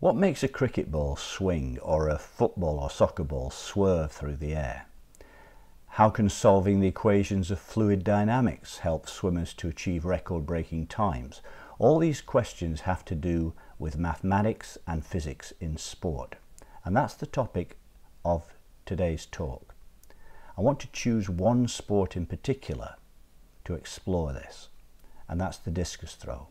What makes a cricket ball swing or a football or soccer ball swerve through the air? How can solving the equations of fluid dynamics help swimmers to achieve record-breaking times? All these questions have to do with mathematics and physics in sport. And that's the topic of today's talk. I want to choose one sport in particular to explore this, and that's the discus throw.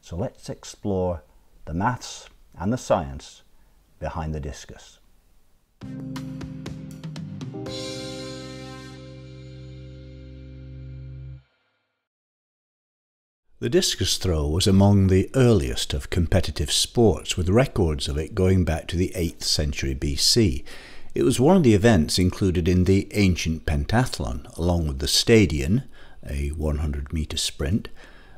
So let's explore the maths and the science behind the discus. The discus throw was among the earliest of competitive sports, with records of it going back to the 8th century BC. It was one of the events included in the ancient pentathlon, along with the stadion, a 100-metre sprint,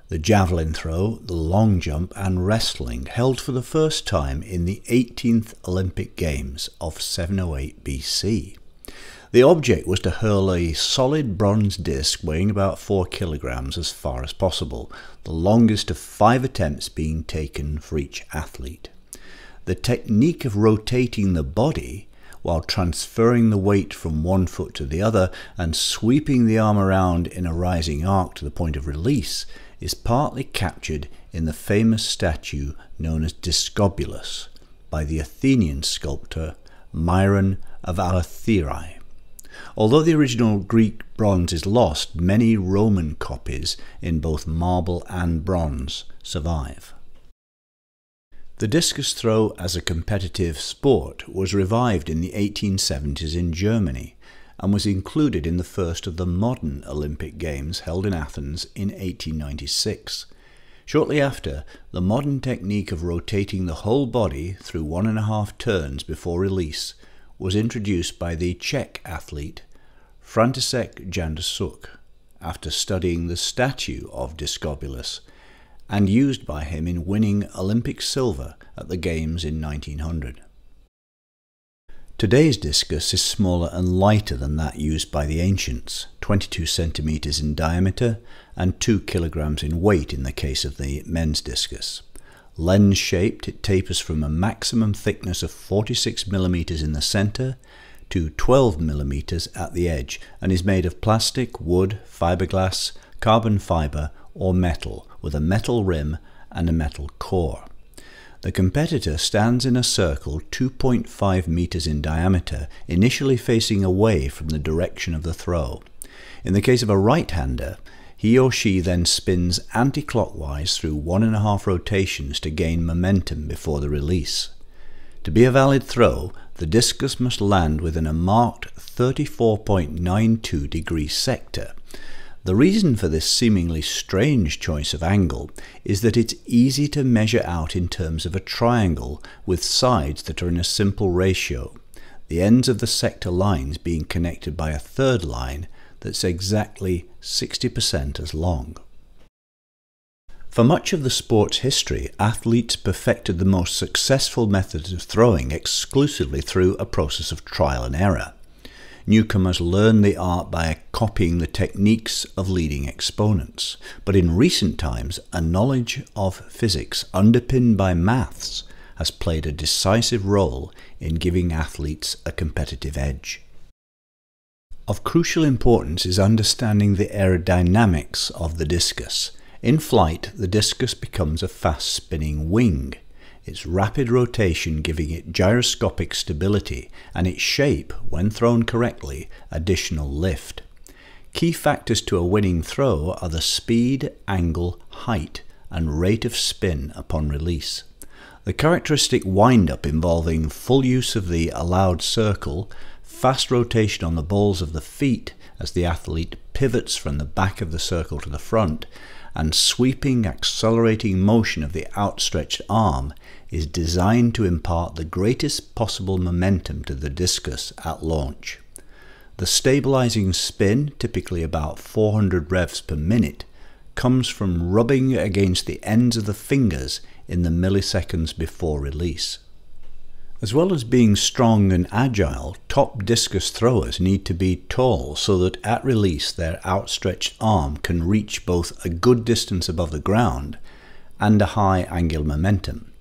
the javelin throw, the long jump and wrestling, held for the first time in the 18th Olympic Games of 708 BC. The object was to hurl a solid bronze disc weighing about 4 kilograms as far as possible, the longest of 5 attempts being taken for each athlete. The technique of rotating the body while transferring the weight from one foot to the other and sweeping the arm around in a rising arc to the point of release is partly captured in the famous statue known as Discobolus by the Athenian sculptor Myron of Eleutherae. Although the original Greek bronze is lost, many Roman copies in both marble and bronze survive. The discus throw as a competitive sport was revived in the 1870s in Germany and was included in the first of the modern Olympic Games held in Athens in 1896. Shortly after, the modern technique of rotating the whole body through 1.5 turns before release was introduced by the Czech athlete František Jandásek after studying the statue of Discobolus, and used by him in winning Olympic silver at the Games in 1900. Today's discus is smaller and lighter than that used by the ancients, 22 centimetres in diameter and 2 kilograms in weight in the case of the men's discus. Lens-shaped, it tapers from a maximum thickness of 46 millimeters in the center to 12 millimeters at the edge, and is made of plastic, wood, fiberglass, carbon fiber or metal, with a metal rim and a metal core. The competitor stands in a circle 2.5 meters in diameter, initially facing away from the direction of the throw. In the case of a right-hander, he or she then spins anti-clockwise through 1.5 rotations to gain momentum before the release. To be a valid throw, the discus must land within a marked 34.92 degree sector. The reason for this seemingly strange choice of angle is that it's easy to measure out in terms of a triangle with sides that are in a simple ratio, the ends of the sector lines being connected by a third line that's exactly 60% as long. For much of the sport's history, athletes perfected the most successful methods of throwing exclusively through a process of trial and error. Newcomers learned the art by copying the techniques of leading exponents, but in recent times, a knowledge of physics underpinned by maths has played a decisive role in giving athletes a competitive edge. Of crucial importance is understanding the aerodynamics of the discus. In flight, the discus becomes a fast spinning wing, its rapid rotation giving it gyroscopic stability and its shape, when thrown correctly, additional lift. Key factors to a winning throw are the speed, angle, height and rate of spin upon release. The characteristic wind-up involving full use of the allowed circle, fast rotation on the balls of the feet as the athlete pivots from the back of the circle to the front, and sweeping, accelerating motion of the outstretched arm is designed to impart the greatest possible momentum to the discus at launch. The stabilizing spin, typically about 400 revs per minute, comes from rubbing against the ends of the fingers in the milliseconds before release. As well as being strong and agile, top discus throwers need to be tall so that at release their outstretched arm can reach both a good distance above the ground and a high angular momentum.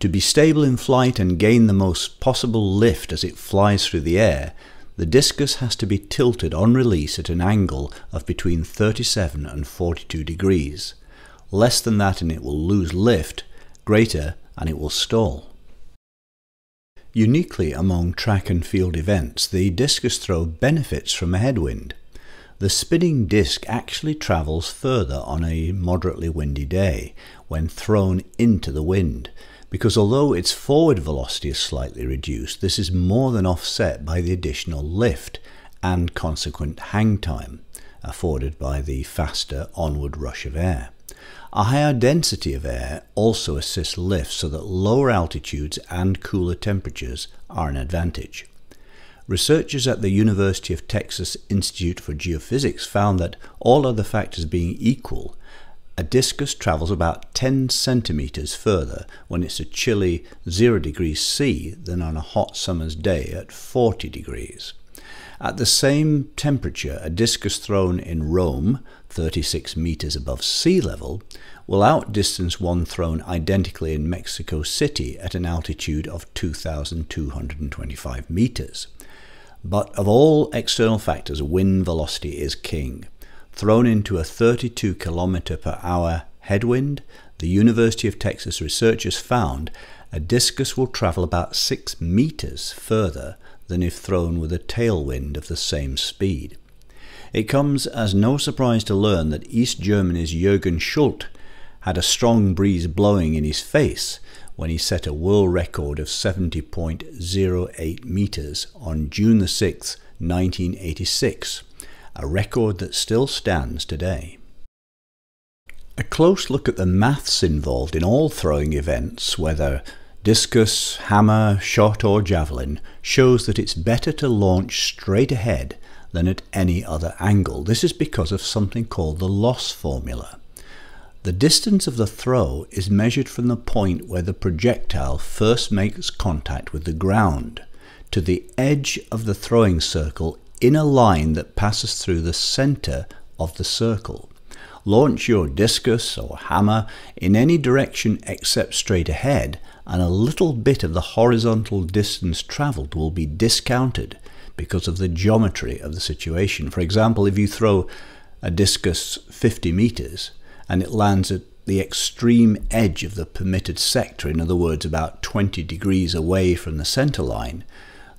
To be stable in flight and gain the most possible lift as it flies through the air, the discus has to be tilted on release at an angle of between 37 and 42 degrees. Less than that and it will lose lift, greater and it will stall. Uniquely among track and field events, the discus throw benefits from a headwind. The spinning disc actually travels further on a moderately windy day when thrown into the wind, because although its forward velocity is slightly reduced, this is more than offset by the additional lift and consequent hang time afforded by the faster onward rush of air. A higher density of air also assists lift so that lower altitudes and cooler temperatures are an advantage. Researchers at the University of Texas Institute for Geophysics found that, all other factors being equal, a discus travels about 10 centimeters further when it's a chilly 0 degrees C than on a hot summer's day at 40 degrees. At the same temperature, a discus thrown in Rome, 36 meters above sea level, will outdistance one thrown identically in Mexico City at an altitude of 2,225 meters. But of all external factors, wind velocity is king. Thrown into a 32 km per hour headwind, the University of Texas researchers found a discus will travel about 6 meters further than if thrown with a tailwind of the same speed. It comes as no surprise to learn that East Germany's Jürgen Schult had a strong breeze blowing in his face when he set a world record of 70.08 meters on June 6, 1986. A record that still stands today. A close look at the maths involved in all throwing events, whether discus, hammer, shot or javelin, shows that it's better to launch straight ahead than at any other angle. This is because of something called the loss formula. The distance of the throw is measured from the point where the projectile first makes contact with the ground to the edge of the throwing circle in a line that passes through the center of the circle. Launch your discus or hammer in any direction except straight ahead, and a little bit of the horizontal distance traveled will be discounted because of the geometry of the situation. For example, if you throw a discus 50 meters and it lands at the extreme edge of the permitted sector, in other words about 20 degrees away from the center line,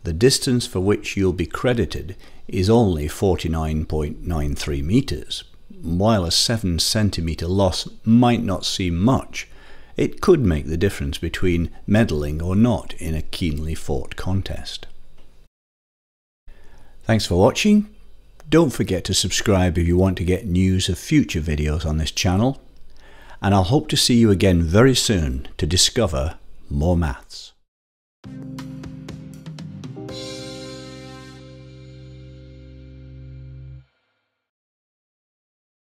the distance for which you'll be credited is only 49.93 meters. While a 7 centimeter loss might not seem much, it could make the difference between medaling or not in a keenly fought contest. Thanks for watching. Don't forget to subscribe if you want to get news of future videos on this channel, and I'll hope to see you again very soon to discover more maths.